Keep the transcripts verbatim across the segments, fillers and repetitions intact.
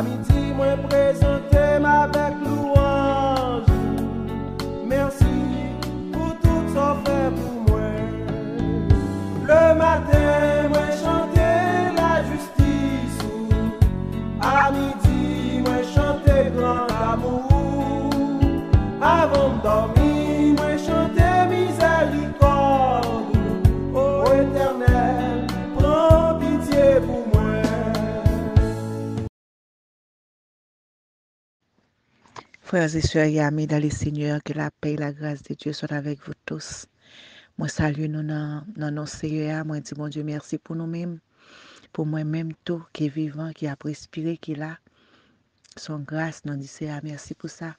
À midi, moi présenter ma avec louange. Merci pour tout ce qu'on fait pour moi. Le matin, moi chanter la justice. À midi, moi chanter grand amour. Avant de dormir, moi chanter miséricorde. Ô Éternel, prends pitié pour moi. Frères et sœurs et amis dans le Seigneur, que la paix et la grâce de Dieu soient avec vous tous. Moi salue nous dans nos Seigneur, moi dis bon Dieu merci pour nous-mêmes, pour moi-même tout qui est vivant, qui a respiré, qui est là. Son grâce, nous disons merci pour ça.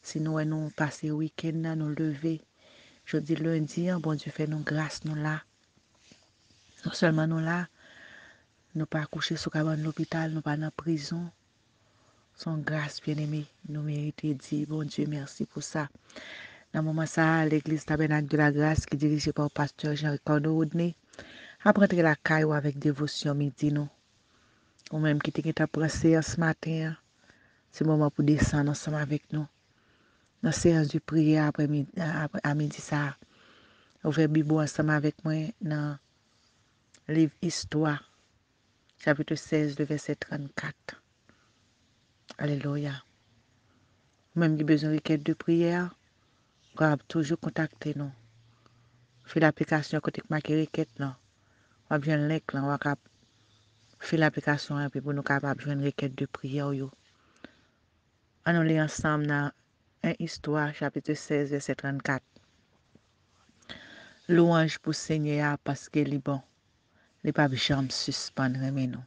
Si nous avons passé le week-end, nous lever, je dis lundi, bon Dieu fait nous grâce, nous là. Non seulement nous là, nous pas couchés sous cabane de l'hôpital, nous pas dans la prison. Son grâce bien-aimé, nous méritons dit bon Dieu merci pour ça. Dans moment ça, l'église Tabernacle de la Grâce qui est dirigée par le pasteur Jean Ricardo Oudne a prêté la caillou avec dévotion midi nous. Ou même qui était pressé ce matin, c'est le moment pour descendre ensemble avec nous. Dans la séance de prière après midi, à midi ça, on fait Bible ensemble avec moi dans le livre Istwa, chapitre seize, le verset trente-quatre. Alléluia. Même qui besoin de requête de prière, vous avez toujours contacté nous. Faites l'application côté marqué requête là. On vient lien là, on va faire l'application et puis pour nous capable joindre requête de prière yo. On est ensemble dans un histoire chapitre seize verset trente-quatre. Louange pour Seigneur parce qu'il est bon. Les pas jamais suspendre mais nous.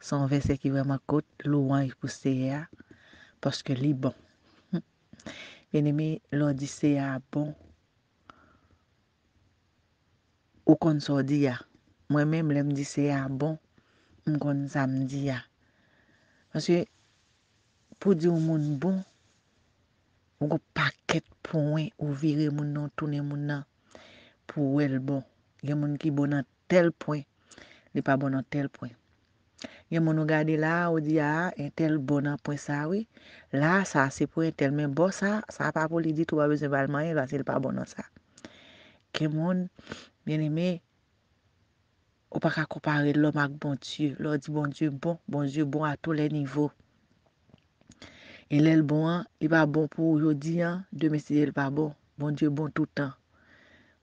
C'est un verset qui vraiment coûte louange pour Seyè parce que lui bon. Bien aimé, l'on dit Seyè bon. Ou qu'on s'en dit, moi-même, l'on dit Seyè bon, on qu'on s'en dit. Parce que pour dire au monde bon, on a un paquet de points où virer mon nom, tourner mon nom pour être bon. Il y a des gens qui sont bons à tel point, ils ne sont pas bons à tel point. Il y a mon regard là, on dit ah, un tel bon à point ça oui. Là ça c'est pour un tel mais bon ça, ça pas pour lui dire tu vas besoin valmayer parce qu'il pas bon dans ça. Que mon bien-aimé on pas comparer l'homme avec bon Dieu. L'on dit bon Dieu bon, bon Dieu bon à tous les niveaux. Et l'el bon, il pas bon pour aujourd'hui, demain c'est il pas bon. Bon Dieu bon tout le temps.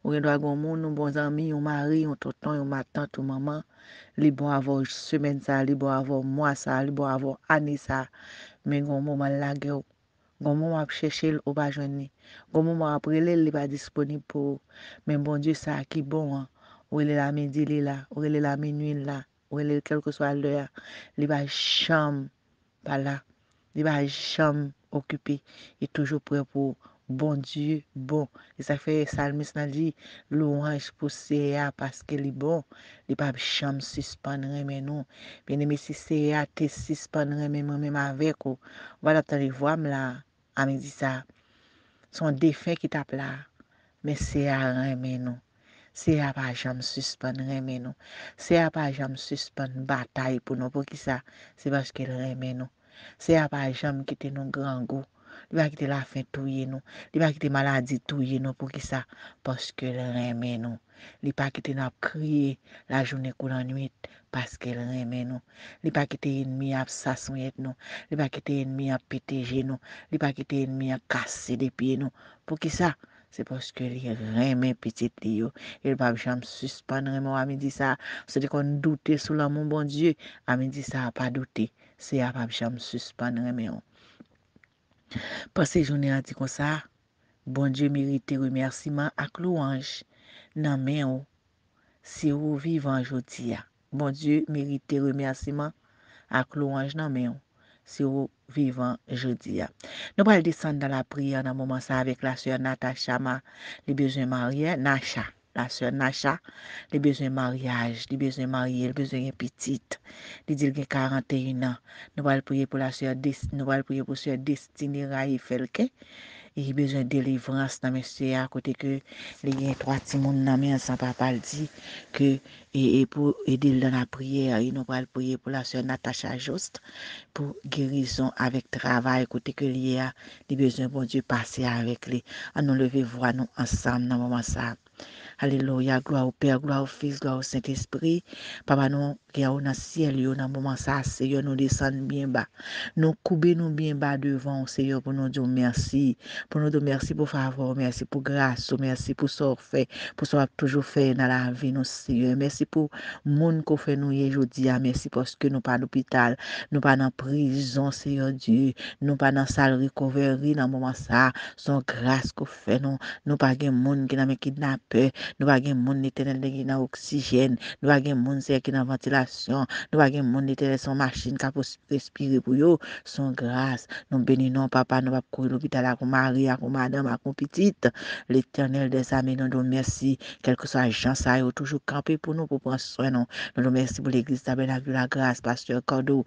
On doit avoir nos bons amis, nos maris, nos tontons, nos matins, nos mamans. Les bons avoir semaine ça, les bons avoir mois ça, les bons avoir année ça. Mais on moment la gueule. On moment chercher au bas journée. On moment après les pas disponible pour. Mais bon Dieu ça qui bon. Où il est la midi il est là, où il est la minuit là, où il est quelle que soit l'heure, il va jamais pas là. Il va jamais occupé. Il est toujours prêt pour. Bon Dieu, bon. Et ça fait, Salmiste n'a dit, louange pour Seyè parce qu'il est bon. Il n'est pas jamais suspendre, mais non. Bien aimé, si Seyè te suspendre, mais moi-même avec vous. Voilà, tu les vois, là. Ah, mais dis ça. Son défunt qui tape là. Mais Seyè, mais non. Seyè pas jamais suspendre, mais non. Seyè pas jamais suspendre bataille pour nous. Pour qui ça? C'est parce qu'il remet nous. Seyè pas jamais quitter nos grands goûts. Il va quitter la fin tout nous. Il va quitter maladie tout nous pour qui ça? Parce que l'aime nous. Il pas quitter n'a crier la journée ou la nuit parce que l'aime nous. Il pas quitter ennemi à s'assoyer nous. Il pas quitter ennemi à péter nous. Il pas quitter ennemi à casser des pieds nous. Pour qui ça? C'est parce que les reins petits lieux, il va jamais suspendre mon ami dit ça. C'est qu'on douter sur l'amour bon Dieu. Ami dit ça pas douter. C'est à pas jamais suspendre mes. Parce que j'en ai dit comme ça, bon Dieu mérite remerciement avec louange. Nan men, si vous vivant aujourd'hui, bon Dieu mérite remerciement avec louange. Nan men, si vous vivant aujourd'hui. Nous allons descendre dans la prière dans moment ça avec la sœur Natacha, les besoins mariés, Nacha. La sœur Natacha, les besoins mariage, les besoins mariés, les besoins petites. Les dit qu'il a quarante et un ans. Nous allons prier pour la sœur Destine, nous allons prier pour sœur Destine Raïfelleke. il a besoin de délivrance dans monsieur à côté que il y a trois petits monde dans main sans papa dit que et, et pour aider dans la prière, il nous va prier pour la sœur Natacha Juste pour guérison avec travail côté que il y a besoin bon Dieu passer avec lui. À nous lever voir nous ensemble dans moment ça. Alléluia, gloire au Père, gloire au Fils, gloire au Saint-Esprit. Papa, nous, qui est dans le ciel, dans le moment ça, Seigneur, nous descendons bien bas. Nous coubons nous bien bas devant, Seigneur, pour nous dire merci. Pour nous dire merci pour faveur, merci pour grâce, merci pour ce qu'on fait, pour ce qu'on a toujours fait dans la vie, nous, Seigneur. Merci pour le monde qu'on fait nous aujourd'hui. Merci parce que nous pas à l'hôpital, nous pas dans la prison, Seigneur Dieu. Nous pas dans la salle recovery, dans le moment ça, sans grâce qu'on fait nous. Nous pas de monde qui n'a pas kidnappé. Nous avons des gens éternels qui ont l'oxygène, nous avons des gens qui ont la ventilation, nous avons des gens qui ont son machine qui respirer pour eux, son grâce. Nous bénissons, papa, nous avons couru l'hôpital à Marie, à madame, à petite. L'éternel des amis, nous nous merci, quel que soit les gens, ça a toujours campé pour nous, pour prendre soin. Nous nous merci pour l'église Tabernacle de la Grâce, Pasteur Cordo.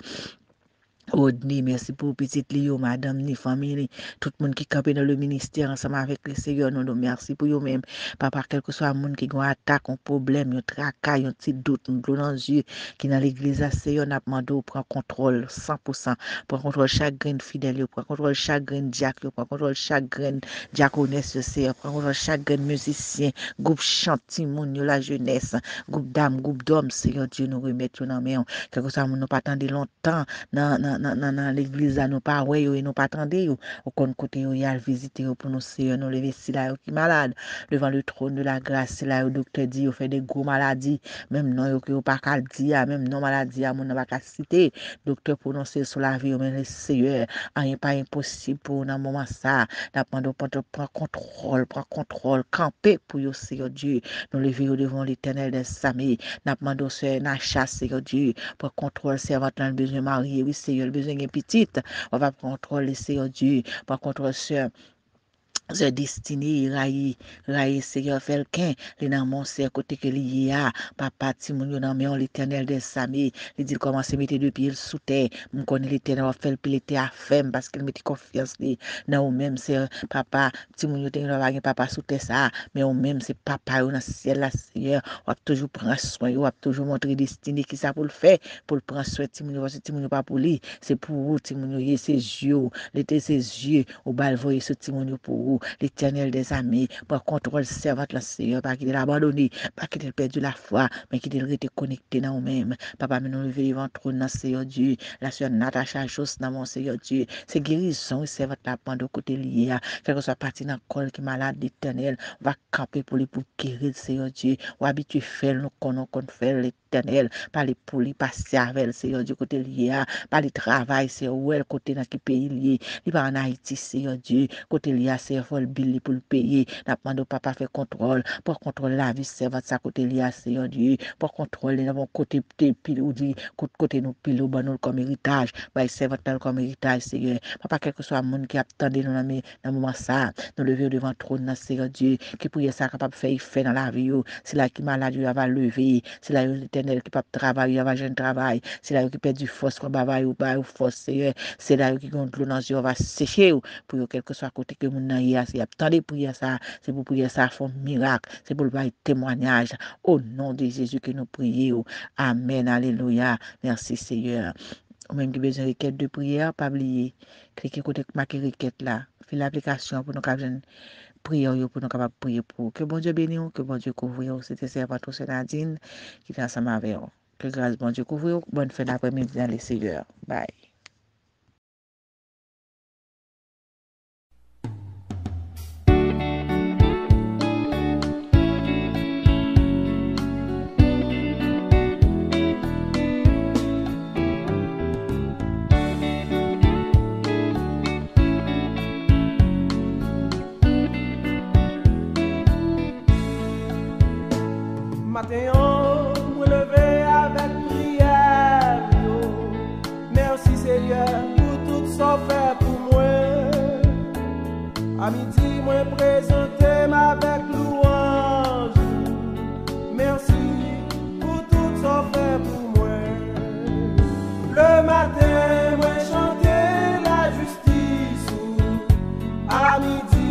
Oudne, merci pour petite Lio, madame, ni famille, tout le monde qui campe dans le ministère ensemble avec le Seigneur, nous nous merci pour vous-même. Papa, quel que soit le monde qui a une attaque, un problème, un tracas, un petit doute, un bleu dans les yeux, qui dans l'église, Seigneur, nous demandons, prends contrôle cent pour cent, prends contrôle chaque grain de fidèle, prends contrôle chaque grain de diacre, prends contrôle chaque grain de diaconesse, Seigneur, prends contrôle chaque grain de musicien, groupe chanti, monde, la jeunesse, groupe d'âme, groupe d'hommes, Seigneur, Dieu, nous remettons dans la main. Quel que soit le monde, nous pas attendre longtemps, non, non, dans l'église, nous pas ouais et nous pas attendez au côté où il y a visité pour nous, Seigneur, nous lever si là qui malade devant le trône de la grâce, là le docteur dit il fait des gros maladies, même non que pas qu'à dire, même non maladie à mon n'a pas cité docteur prononcer sur la vie, mais Seigneur rien pas impossible pour dans moment ça d'attendre prend contrôle prend contrôle camper pour yo, Seigneur Dieu, nous lever devant l'Éternel des amis, d'attendre sœur Nacha, Seigneur Dieu, pour contrôle servante dans besoin marié, oui Seigneur, besoin d'une petite, on va contrôler, Seigneur Dieu, par contre, Sœur Destine, Raï, Raï, Seyè, les noms mon Seigneur, côté que lié à, papa, Timon, non, mais on l'Éternel des amis, il dit comment se mettre deux pieds sous terre, on connaît l'Éternel, on fait le piloté à femme, parce qu'il mettait confiance, non, même, c'est papa, Timon, on papa sous terre, ça, mais on même, c'est papa, on a ciel, la Seigneur, on a toujours prendre soin, on a toujours montré Destine qui ça pour le faire, pour le prendre soin, Timon, parce que Timon, pas pour lui, c'est pour vous, Timon, il ses yeux, l'été, ses yeux, au bal, voyez ce Timon pour vous. L'Éternel des amis, pour contrôle servante, la Seigneur, pas qu'il ait abandonné, pas qu'il ait perdu la foi, mais qu'il ait été connecté dans nous-mêmes. Papa, nous nous levons devant le trône, dans Seigneur Dieu, la sœur Natacha Josse, dans mon Seigneur Dieu, c'est guérison, servante, la pente de côté lié, quel que soit parti dans le col qui est malade, l'Éternel, on va camper pour lui, pour guérir, Seigneur Dieu, on habitue faire, nous connaissons, qu'on fait l'Éternel, par les poulies, par cervelle, Seigneur Dieu, côté lié, par les travail, c'est où elle, côté dans qui pays lié, il va en Haïti, Seigneur Dieu, côté lié, c'est pour le payer, n'apprenons papa faire contrôle, pour contrôler la vie servante, sa côté lié à Seigneur Dieu, pour contrôler dans mon côté pile ou dit, côté nous pile ou banon comme héritage, bah servante comme héritage, Seigneur. Papa, quel que soit le monde qui attendait nous dans le moment ça, nous lever devant le trône, dans Seigneur Dieu, qui prier ça capable de faire, il fait dans la vie, c'est là qui malade, il va lever, c'est là l'Éternel qui peut travailler, il va jeune travail, c'est là qui perd du force, qu'on bavaille ou baille ou force, Seigneur, c'est là qui gonfle l'eau dans yeux, va sécher, pour quel que soit côté que mon c'est tant de prières ça, c'est pour prier ça, font miracle, c'est pour le témoignage. Au nom de Jésus que nous prions. Amen, alléluia. Merci Seigneur. Ou même qui besoin de requête de prière, pas oublier. Cliquez côté marquer requête là. Fais l'application pour nous capable prier, pour nous capable prier pour. Que bon Dieu bénisse, que bon Dieu couvre. C'était servante sœur Nadine qui est ensemble avec vous. Que grâce bon Dieu couvre. Bonne fin d'après-midi dans le Seigneur. Bye. Matin, on me lever avec prière. Merci Seigneur pour tout ce qu'on fait pour moi. À midi, moi présenter avec louange. Merci pour tout ce qu'on fait pour moi. Le matin, moi chanter la justice. À midi.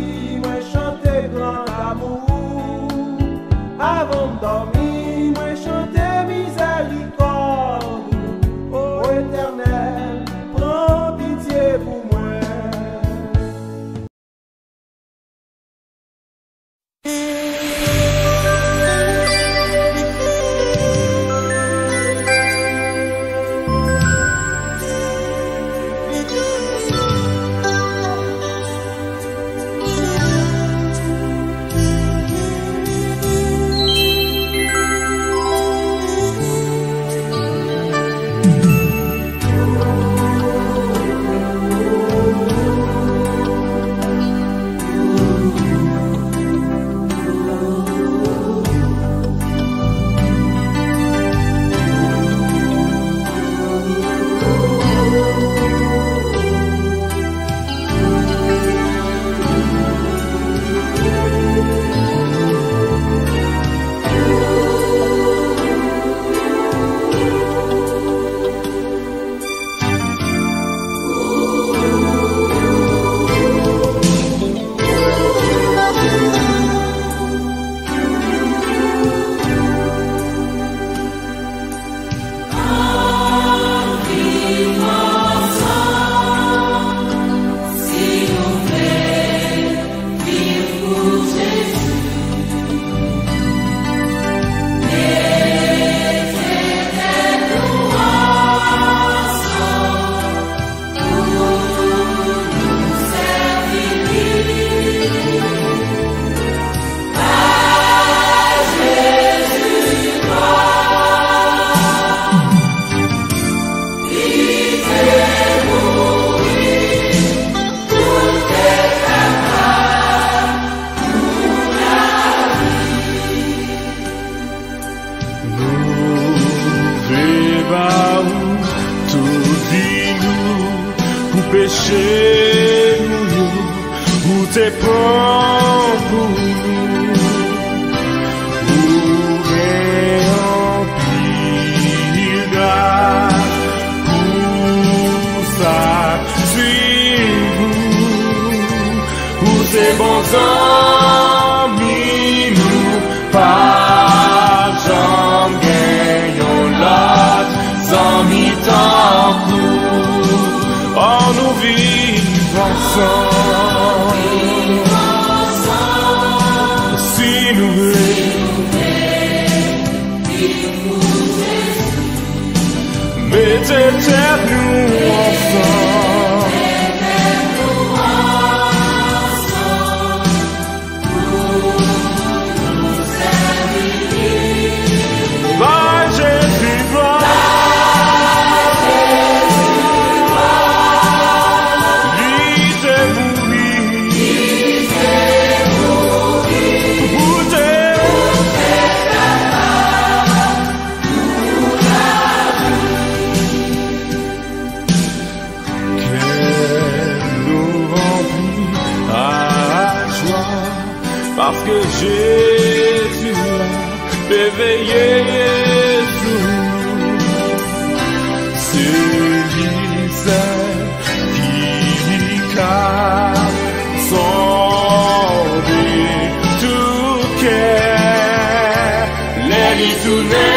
Today